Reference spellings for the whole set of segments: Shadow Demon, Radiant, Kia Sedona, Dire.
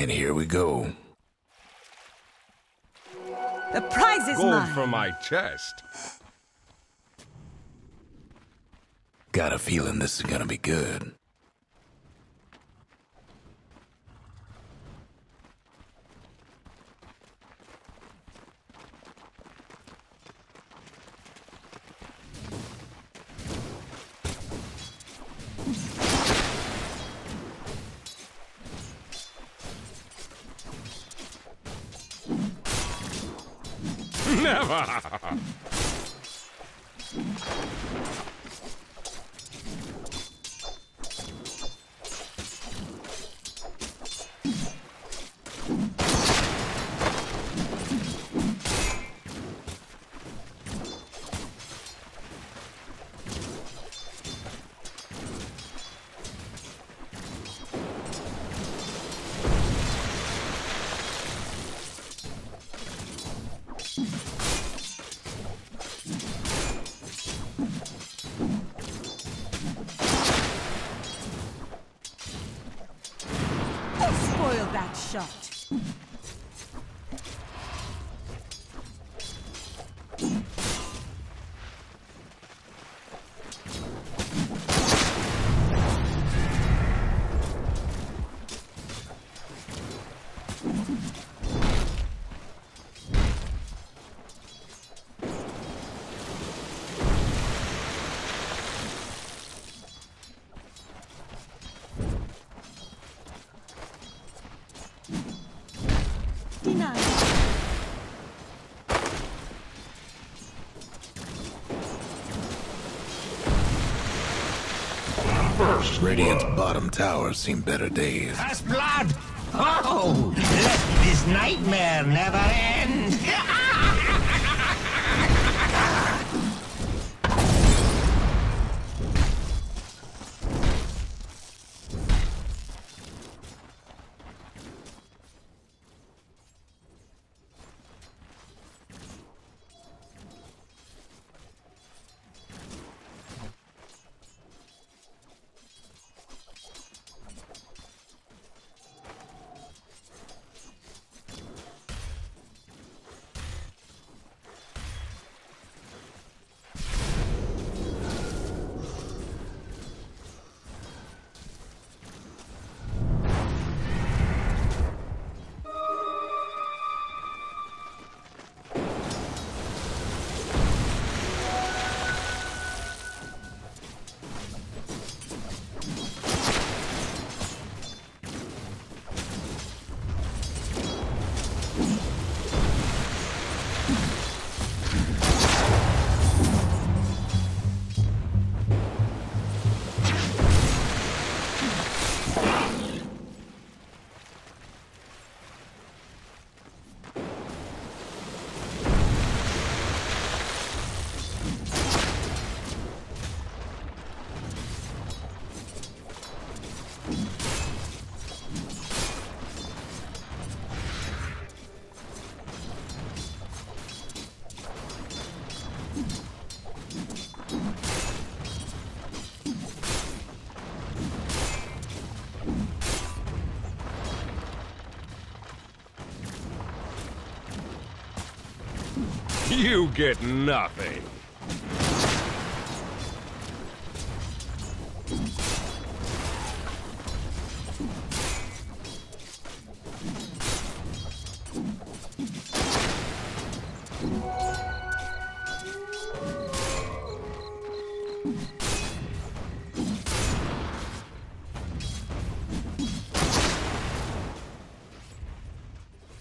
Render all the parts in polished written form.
And here we go. The prize is mine. Gold for my chest. Got a feeling this is gonna be good. Radiant's bottom tower seen better days. That's blood! Oh! Let this nightmare never end! You get nothing.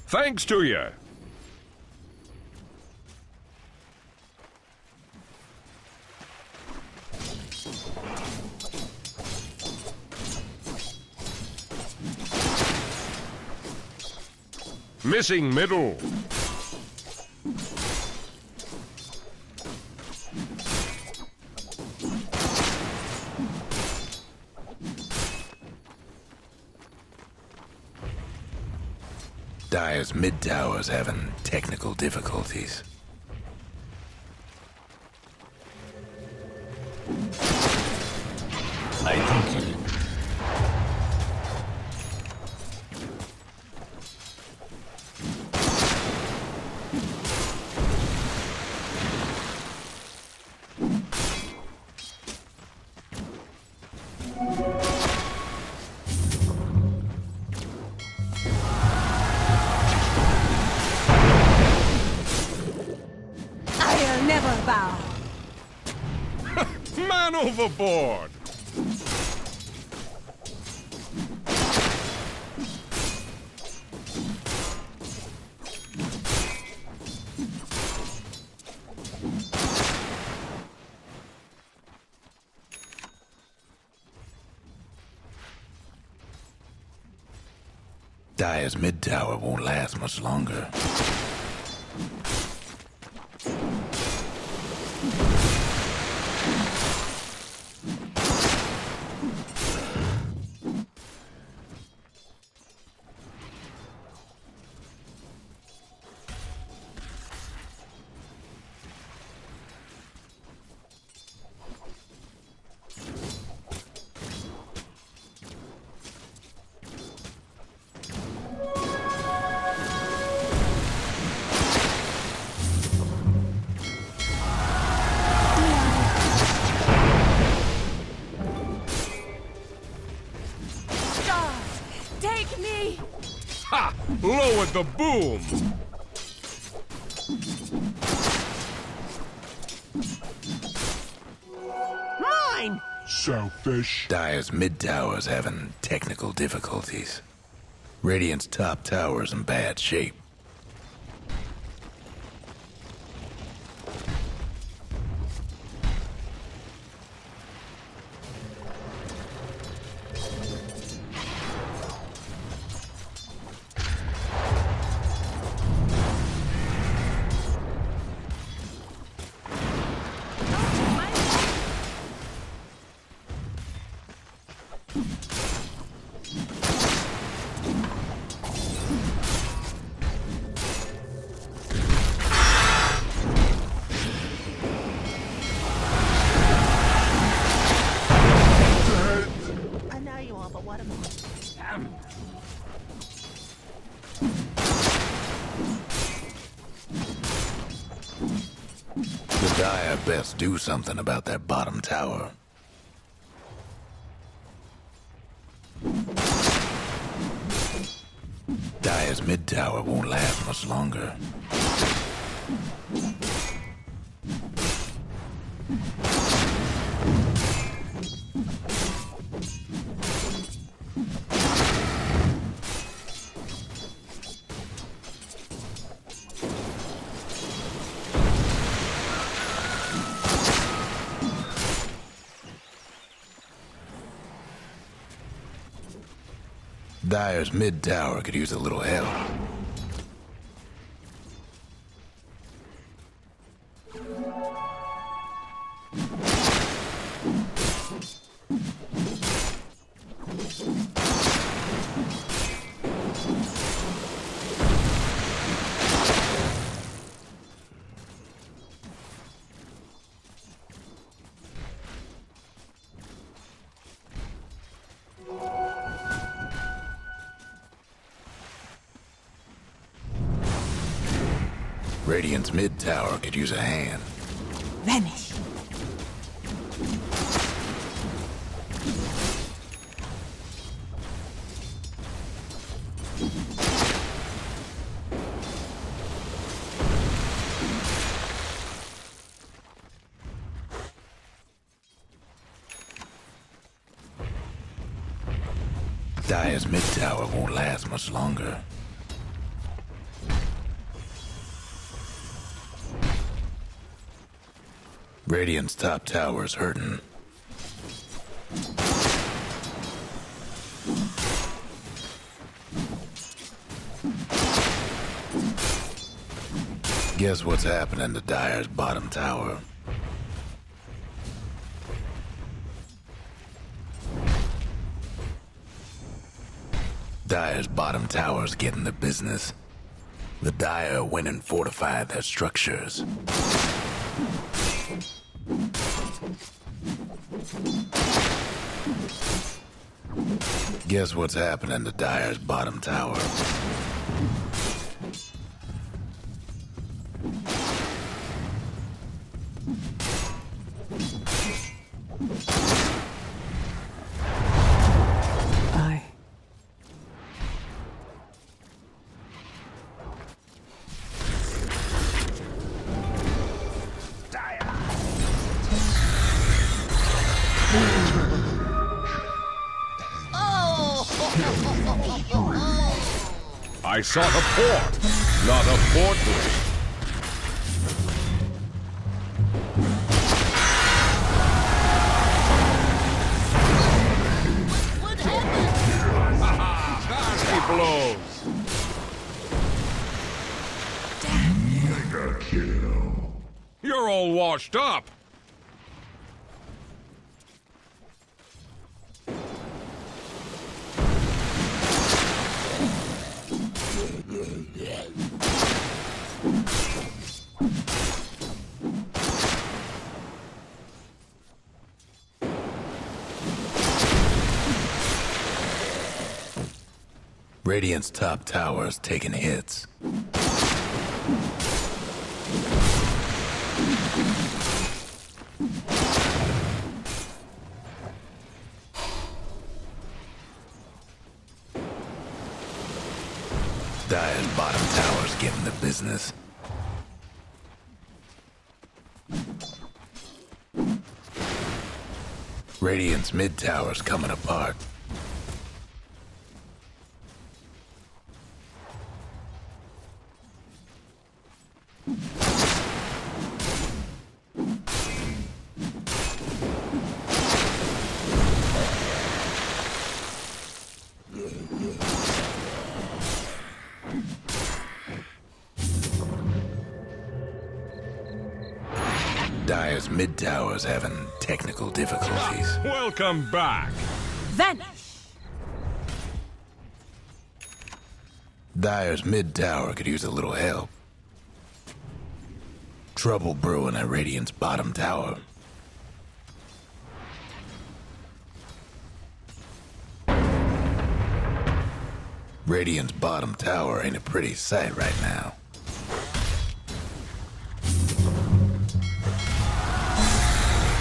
Thanks to you. Missing middle. Dire's mid tower's having technical difficulties. I think man overboard! Dire's mid tower won't last much longer. Lowered the boom! Mine! Selfish. Dire's mid-tower's having technical difficulties. Radiant's top tower's in bad shape. Dire best do something about that bottom tower. Dire's mid tower won't last much longer. Dire's mid-tower could use a little help. Radiant's mid-tower could use a hand. Vanish. Dire's mid-tower won't last much longer. Radiant's top tower's hurting. Guess what's happening to Dire's bottom tower? Dire's bottom tower's getting the business. The Dire went and fortified their structures. Guess what's happening to Dire's bottom tower? Dire! I sought a port, not a fortress. You're all washed up. Radiant's top tower's taking hits. Dire's bottom tower's getting the business. Radiant's mid tower's coming apart. Dire's mid tower's having technical difficulties. Welcome back. Vanish. Dire's mid tower could use a little help. Trouble brewing at Radiant's bottom tower. Radiant's bottom tower ain't a pretty sight right now.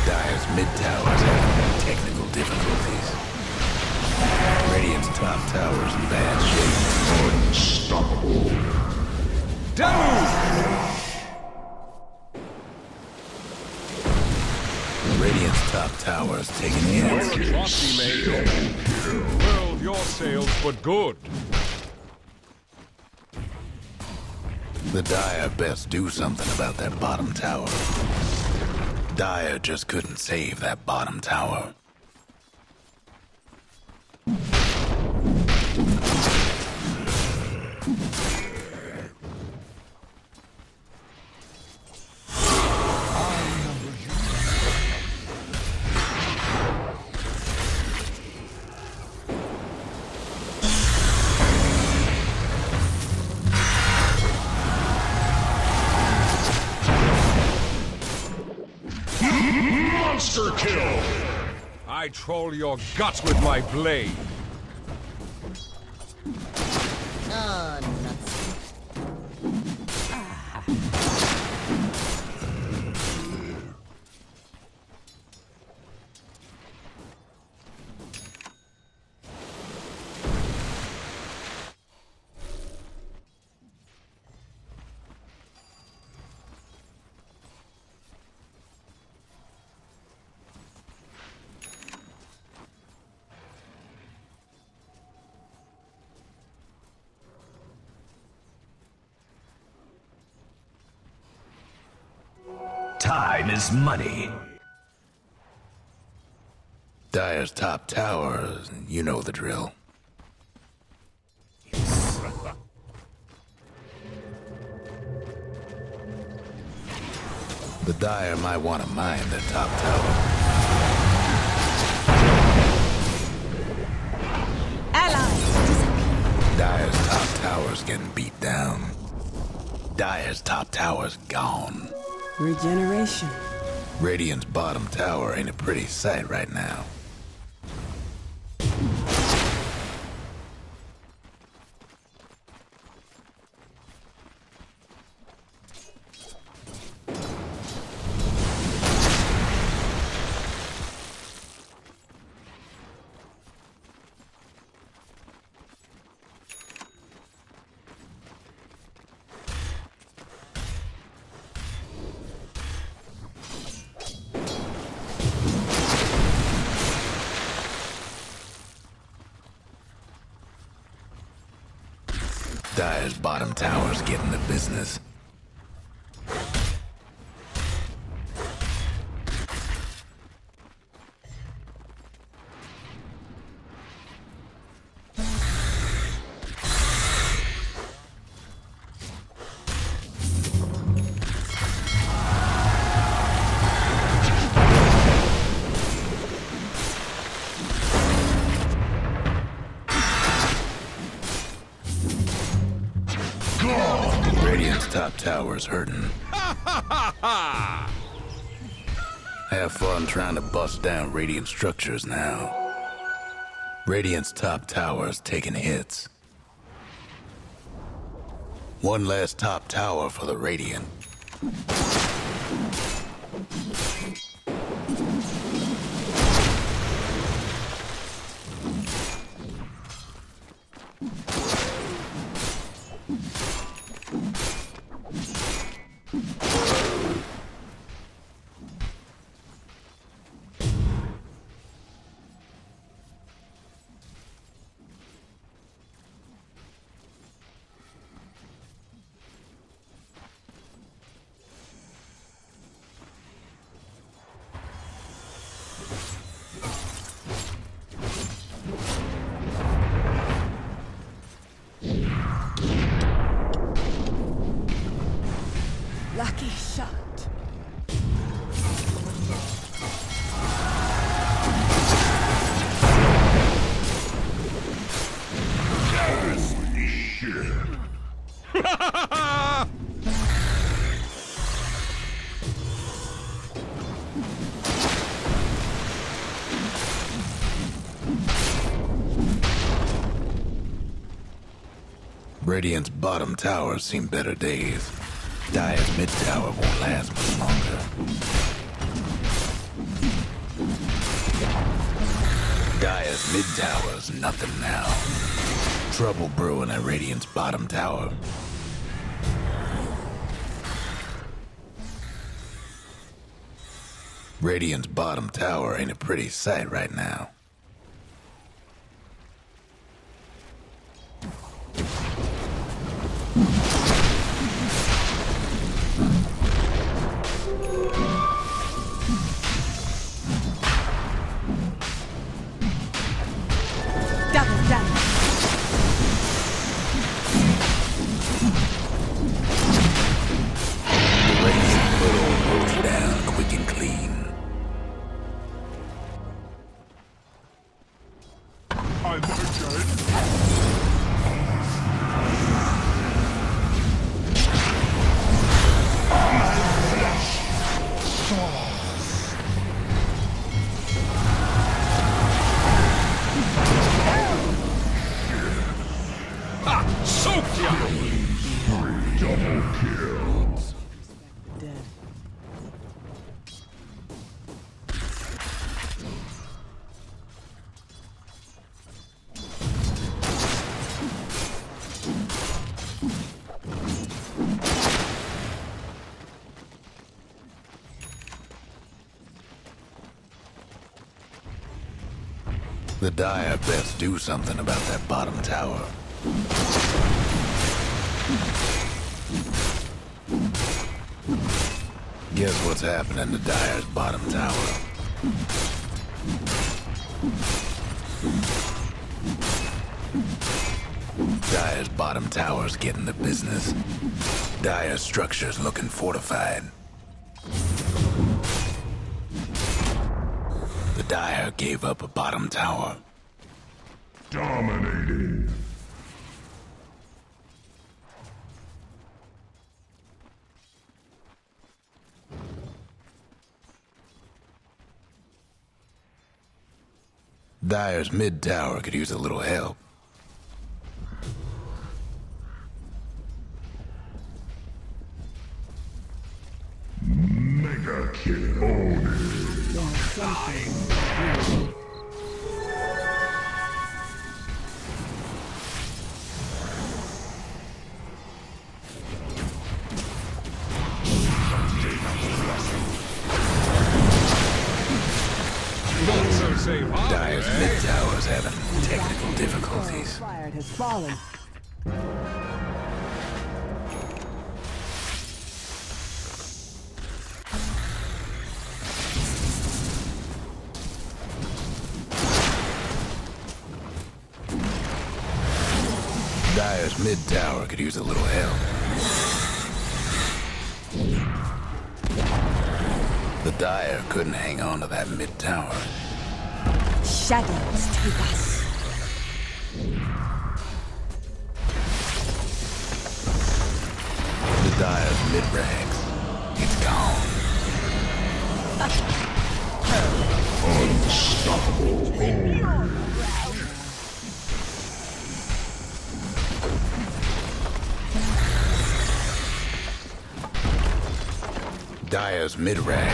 Dire's mid-tower's having technical difficulties. Radiant's top tower's in bad shape. Unstoppable. Down! Radiant's top tower's taking hits. Well, your sails were good. The Dire best do something about that bottom tower. Dire just couldn't save that bottom tower. Monster kill! I troll your guts with my blade. Oh, nuts. Ah. Time is money. Dire's top tower, you know the drill. The Dire might want to mine their top tower. Allies disappear. Dire's top tower's getting beat down. Dire's top tower's gone. Regeneration. Radiant's bottom tower ain't a pretty sight right now. Dire's bottom tower's getting the business. Top tower's hurting. Have fun trying to bust down Radiant structures now. Radiant's top tower's taking hits. One last top tower for the Radiant. Lucky shot. Holy shit. Radiant's bottom towers seen better days. Dire's mid tower won't last much longer. Dire's mid tower's nothing now. Trouble brewing at Radiant's bottom tower. Radiant's bottom tower ain't a pretty sight right now. The Dire best do something about that bottom tower. Guess what's happening to Dire's bottom tower? Dire's bottom tower's getting the business. Dire's structure's looking fortified. The Dire gave up a bottom tower. Dominating. Dire's mid tower could use a little help. Mega kill. Dying. Dire's mid tower's having technical difficulties. Has fallen. Dire's mid tower could use a little help. The Dire couldn't hang on to that mid tower. Shadows take us. The Dire's mid-range. It's gone. Unstoppable. Dire's mid-range.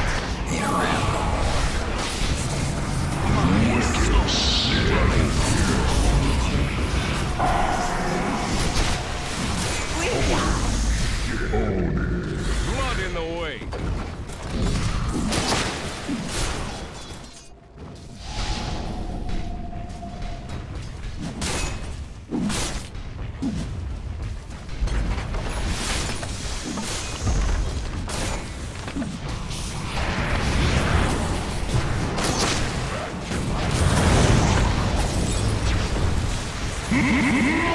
Blood in the way.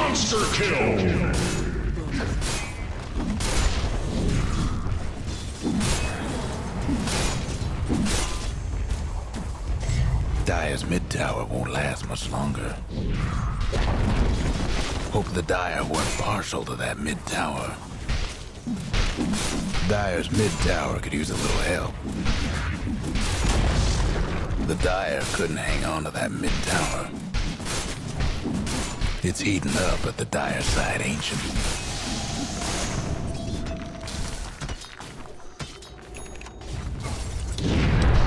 Monster kill! Dire's mid-tower won't last much longer. Hope the Dire weren't partial to that mid-tower. Dire's mid-tower could use a little help. The Dire couldn't hang on to that mid-tower. It's heating up, but the Dire side ain't you.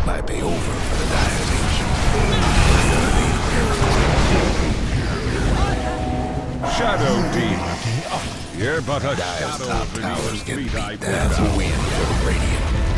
Might be over for the Dire's ancient. Shadow Demon. You're but a Dire's top towers get beat down. That's a win for Radiant.